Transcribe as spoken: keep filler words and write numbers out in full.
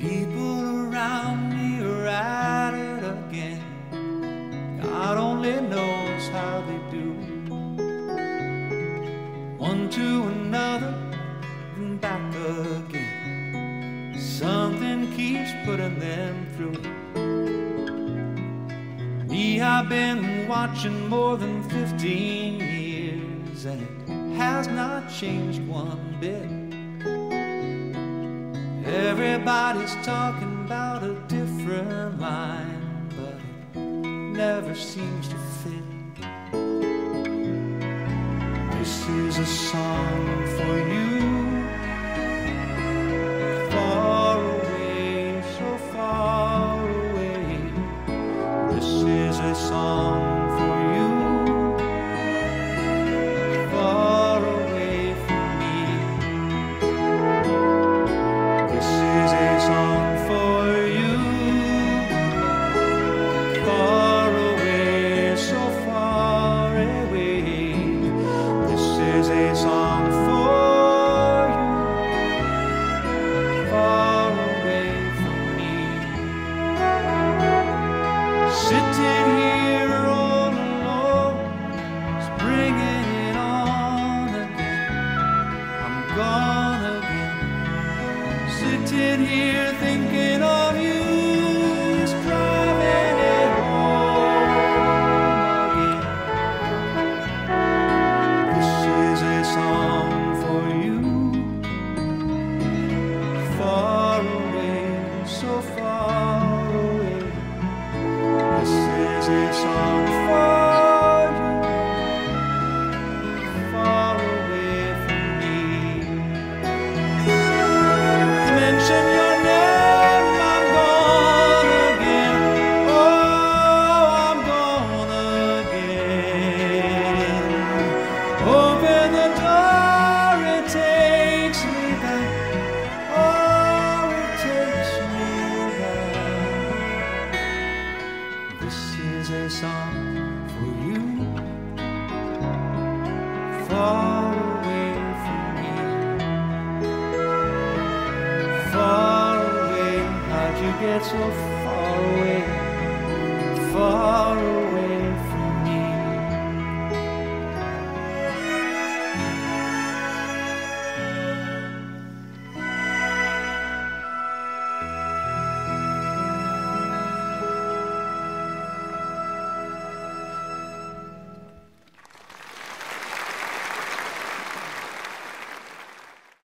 People around me are at it again. God only knows how they do. One to another and back again. Something keeps putting them through. Me, I've been watching more than fifteen years, and it has not changed one bit. Everybody's talking about a different line, but it never seems to fit. This is a song for you, far away, so far away. This is a song for you, far away from me. This is a song for you, far away, so far away. This is a song for you, far away from me. Sitting here all alone, springing it on again. I'm gone. Sitting here thinking of you is driving it home again. This is a song for you, far away, so far away. This is a song for you, far away from me. Mention your name, I'm gone again. Oh, I'm gone again. Open the door, it takes me back. Oh, it takes me back. This is a song for you, far away from me. Far away, how'd you get so far away? Far away.